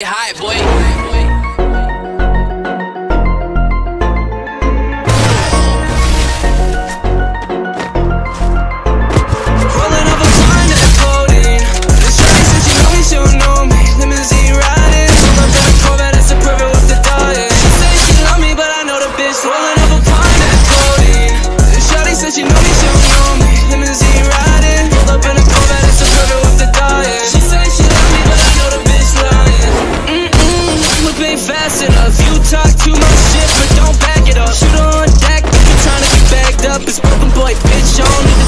Hi, boy. Fast enough, you talk too much shit, but don't back it up. Shoot on deck, if you're trying to get bagged up. It's broken boy, bitch, on